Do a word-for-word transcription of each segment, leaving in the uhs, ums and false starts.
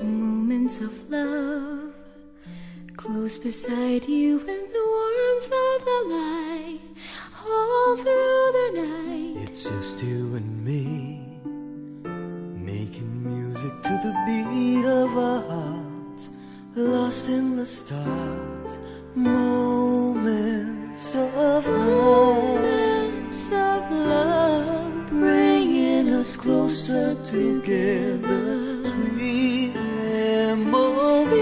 Moments of love, close beside you in the warmth of the light, all through the night. It's just you and me, making music to the beat of our hearts, lost in the stars. Moments of love, moments of love, bringing us closer together. Sweet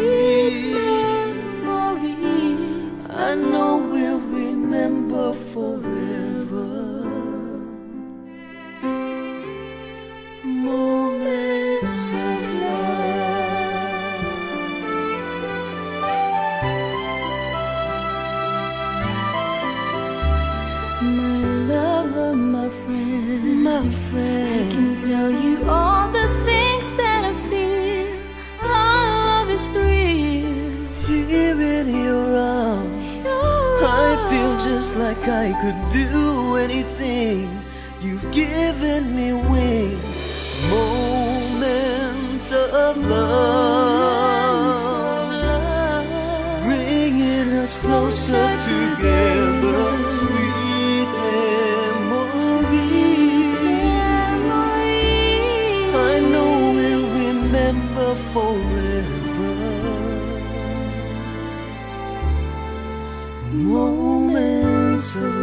memories, I know we'll remember forever. Moments of love. My lover, my friend, my friend, I can tell you all the things like I could do anything. You've given me wings. Moments of love, bringing us closer together. Sweet memories, I know we'll remember forever. Moments of